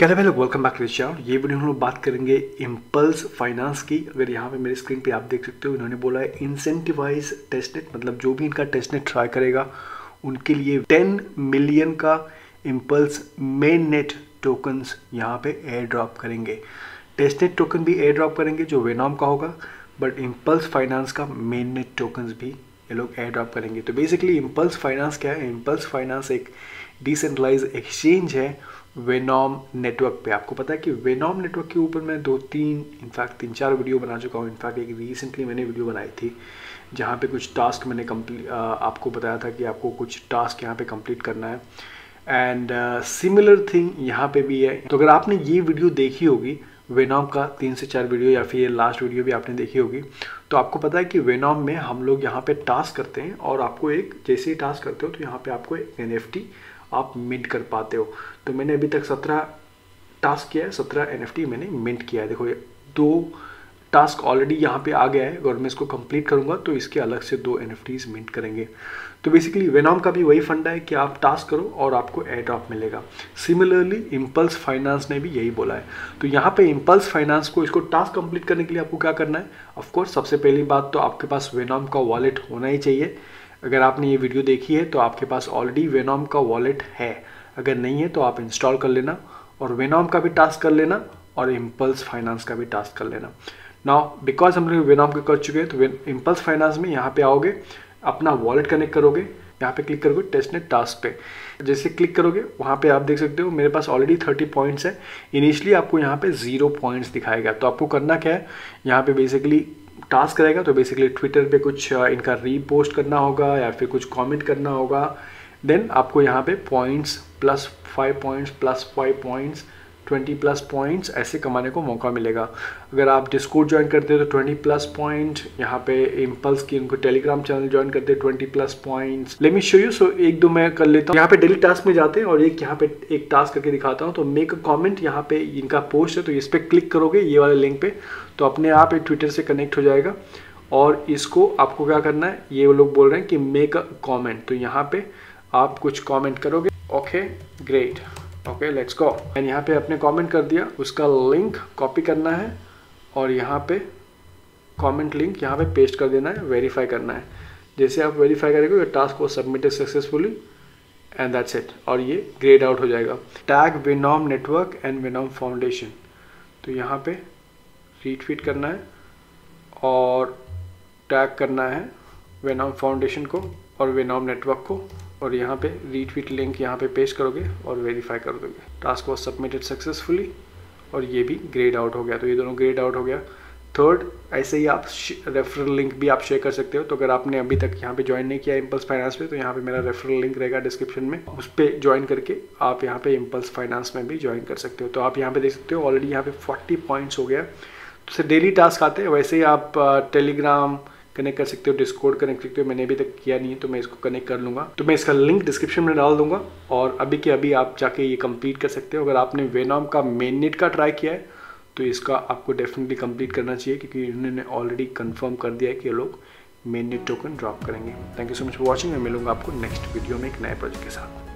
क्या भाई लोग, welcome back to the channel. ये वीडियो हम लोग बात करेंगे इम्पल्स फाइनेंस की। अगर यहाँ पे मेरे स्क्रीन पे आप देख सकते हो, इन्होंने बोला है इंसेंटिवाइज टेस्टनेट, मतलब जो भी इनका टेस्टनेट ट्राई करेगा उनके लिए 10 मिलियन का इम्पल्स मेन नेट टोकन्स यहाँ पे एयर ड्रॉप करेंगे। टेस्टनेट टोकन भी एयर ड्रॉप करेंगे जो वेनॉम का होगा, बट इम्पल्स फाइनेंस का मेन नेट टोकन्स भी ये लोग एयर ड्रॉप करेंगे। तो बेसिकली इम्पल्स फाइनेंस क्या है? इम्पल्स फाइनेंस एक डिसेंट्रलाइज एक्सचेंज है वेनॉम नेटवर्क पे। आपको पता है कि वेनॉम नेटवर्क के ऊपर मैं तीन चार वीडियो बना चुका हूँ। इनफैक्ट एक रिसेंटली मैंने वीडियो बनाई थी जहाँ पे कुछ टास्क मैंने आपको बताया था कि आपको कुछ टास्क यहाँ पे कंप्लीट करना है, एंड सिमिलर थिंग यहाँ पे भी है। तो अगर आपने ये वीडियो देखी होगी वेनॉम का 3 से 4 वीडियो, या फिर ये लास्ट वीडियो भी आपने देखी होगी, तो आपको पता है कि वेनॉम में हम लोग यहाँ पे टास्क करते हैं और आपको एक जैसे ही टास्क करते हो तो यहाँ पे आपको एक NFT आप मिंट कर पाते हो। तो मैंने अभी तक 17 टास्क किया है, 17 NFT मैंने मिंट किया है। देखो ये 2 टास्क ऑलरेडी यहाँ पे आ गया है, और मैं इसको कंप्लीट करूँगा तो इसके अलग से 2 NFTs मिंट करेंगे। तो बेसिकली वेनॉम का भी वही फंडा है कि आप टास्क करो और आपको एयर ड्रॉप मिलेगा। सिमिलरली इम्पल्स फाइनेंस ने भी यही बोला है। तो यहाँ पे इम्पल्स फाइनेंस को इसको टास्क कंप्लीट करने के लिए आपको क्या करना है? ऑफकोर्स सबसे पहली बात तो आपके पास वेनॉम का वॉलेट होना ही चाहिए। अगर आपने ये वीडियो देखी है तो आपके पास ऑलरेडी वेनॉम का वॉलेट है, अगर नहीं है तो आप इंस्टॉल कर लेना और वेनॉम का भी टास्क कर लेना और इम्पल्स फाइनेंस का भी टास्क कर लेना। नाउ बिकॉज हम लोग वेनॉम के कर चुके हैं, तो इम्पल्स फाइनेंस में यहाँ पे आओगे, अपना वॉलेट कनेक्ट करोगे, यहाँ पे क्लिक करोगे टेस्टनेट टास्क पे। जैसे क्लिक करोगे वहाँ पे आप देख सकते हो मेरे पास ऑलरेडी 30 पॉइंट्स है। इनिशियली आपको यहाँ पे 0 पॉइंट्स दिखाएगा। तो आपको करना क्या है, यहाँ पे बेसिकली टास्क रहेगा, तो बेसिकली ट्विटर पे कुछ इनका रीपोस्ट करना होगा या फिर कुछ कमेंट करना होगा। देन आपको यहाँ पे पॉइंट्स +5 पॉइंट्स +5 पॉइंट्स 20+ पॉइंट्स ऐसे कमाने को मौका मिलेगा। अगर आप डिस्कॉर्ड ज्वाइन करते हो तो 20+ पॉइंट, यहाँ पे इम्पल्स की उनको टेलीग्राम चैनल ज्वाइन करते हैं 20+ points. Let me show you. So 1-2 मैं कर लेता हूँ। यहाँ पे डेली टास्क में जाते हैं और एक यहाँ पे एक टास्क करके दिखाता हूँ। तो मेक अ कॉमेंट, यहाँ पे इनका पोस्ट है, तो इस पर क्लिक करोगे ये वाले लिंक पे, तो अपने आप एक ट्विटर से कनेक्ट हो जाएगा। और इसको आपको क्या करना है, ये वो लोग बोल रहे हैं कि मेक अ कॉमेंट, तो यहाँ पे आप कुछ कॉमेंट करोगे। Okay great, okay let's go. मैंने यहाँ पे अपने कमेंट कर दिया, उसका लिंक कॉपी करना है और यहाँ पे कमेंट लिंक यहाँ पे पेस्ट कर देना है, वेरीफाई करना है। जैसे आप वेरीफाई करेंगे योर टास्क को submitted successfully and that's it, और ये ग्रेड आउट हो जाएगा। Tag Venom network and Venom foundation, तो यहाँ पे रीट्वीट करना है और टैग करना है वेनॉम फाउंडेशन को और वेनॉम नेटवर्क को, और यहाँ पे रीट्वीट लिंक यहाँ पे पेस्ट करोगे और वेरीफाई कर दोगे। टास्क वाज सबमिटेड सक्सेसफुली, और ये भी ग्रेड आउट हो गया। तो ये दोनों ग्रेड आउट हो गया। थर्ड, ऐसे ही आप रेफरल लिंक भी आप शेयर कर सकते हो। तो अगर आपने अभी तक यहाँ पे ज्वाइन नहीं किया इम्पल्स फाइनेंस पे, तो यहाँ पे मेरा रेफरल लिंक रहेगा डिस्क्रिप्शन में, उस पर ज्वाइन करके आप यहाँ पे इम्पल्स फाइनेंस में भी ज्वाइन कर सकते हो। तो आप यहाँ पे देख सकते हो ऑलरेडी यहाँ पे 40 पॉइंट्स हो गया। तो डेली टास्क आते हैं, वैसे ही आप टेलीग्राम कनेक्ट कर सकते हो, डिस्कॉर्ड कनेक्ट कर सकते हो। मैंने अभी तक किया नहीं है तो मैं इसको कनेक्ट कर लूँगा, तो मैं इसका लिंक डिस्क्रिप्शन में डाल दूंगा और अभी के अभी आप जाके ये कंप्लीट कर सकते हो। अगर आपने वेनॉम का मेननेट का ट्राई किया है तो इसका आपको डेफिनेटली कंप्लीट करना चाहिए, क्योंकि इन्होंने ऑलरेडी कंफर्म कर दिया है कि ये लोग मेननेट टोकन ड्रॉप करेंगे। Thank you so much for watching. मैं मिलूंगा आपको नेक्स्ट वीडियो में एक नए प्रोजेक्ट के साथ।